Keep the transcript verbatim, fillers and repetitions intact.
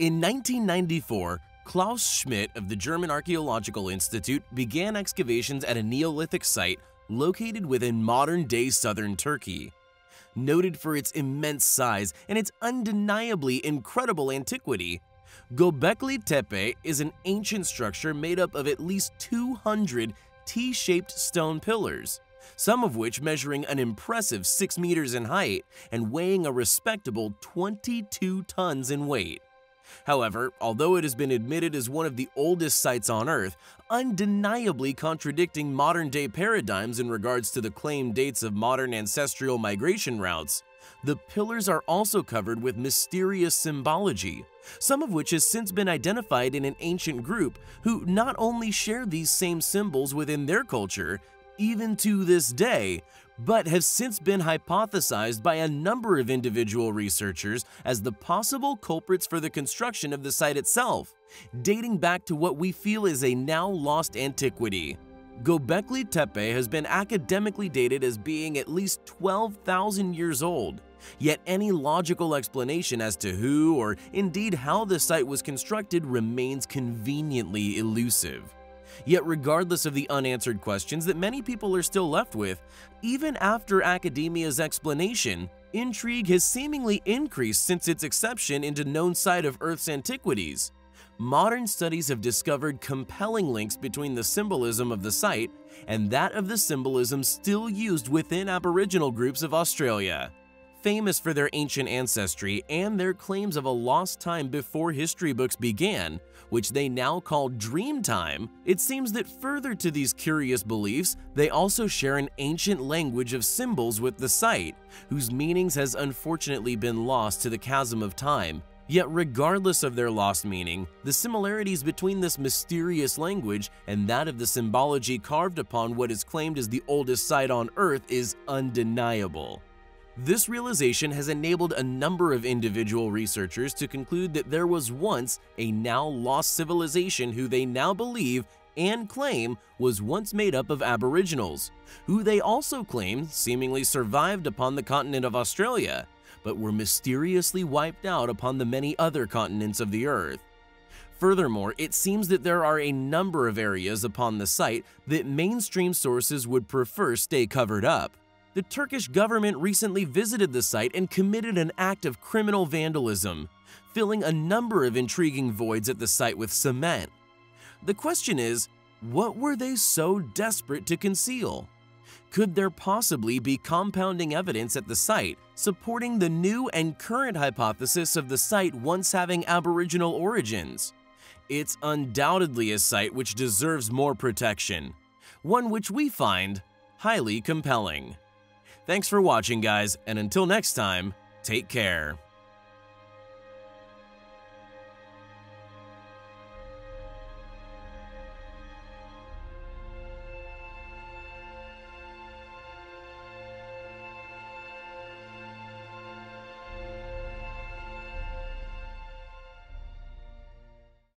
In nineteen ninety-four, Klaus Schmidt of the German Archaeological Institute began excavations at a Neolithic site located within modern-day southern Turkey. Noted for its immense size and its undeniably incredible antiquity, Göbekli Tepe is an ancient structure made up of at least two hundred T-shaped stone pillars, some of which measuring an impressive six meters in height and weighing a respectable twenty-two tons in weight. However, although it has been admitted as one of the oldest sites on Earth, undeniably contradicting modern-day paradigms in regards to the claimed dates of modern ancestral migration routes, the pillars are also covered with mysterious symbology, some of which has since been identified in an ancient group who not only share these same symbols within their culture, even to this day, but have since been hypothesized by a number of individual researchers as the possible culprits for the construction of the site itself, dating back to what we feel is a now-lost antiquity. Göbekli Tepe has been academically dated as being at least twelve thousand years old, yet any logical explanation as to who or indeed how the site was constructed remains conveniently elusive. Yet regardless of the unanswered questions that many people are still left with, even after academia's explanation, intrigue has seemingly increased since its inception into known site of Earth's antiquities. Modern studies have discovered compelling links between the symbolism of the site and that of the symbolism still used within Aboriginal groups of Australia. Famous for their ancient ancestry and their claims of a lost time before history books began, which they now call dream time, it seems that further to these curious beliefs, they also share an ancient language of symbols with the site, whose meanings has unfortunately been lost to the chasm of time. Yet regardless of their lost meaning, the similarities between this mysterious language and that of the symbology carved upon what is claimed as the oldest site on Earth is undeniable. This realization has enabled a number of individual researchers to conclude that there was once a now-lost civilization who they now believe and claim was once made up of Aboriginals, who they also claim seemingly survived upon the continent of Australia, but were mysteriously wiped out upon the many other continents of the Earth. Furthermore, it seems that there are a number of areas upon the site that mainstream sources would prefer stay covered up. The Turkish government recently visited the site and committed an act of criminal vandalism, filling a number of intriguing voids at the site with cement. The question is, what were they so desperate to conceal? Could there possibly be compounding evidence at the site supporting the new and current hypothesis of the site once having Aboriginal origins? It's undoubtedly a site which deserves more protection, one which we find highly compelling. Thanks for watching, guys, and until next time, take care.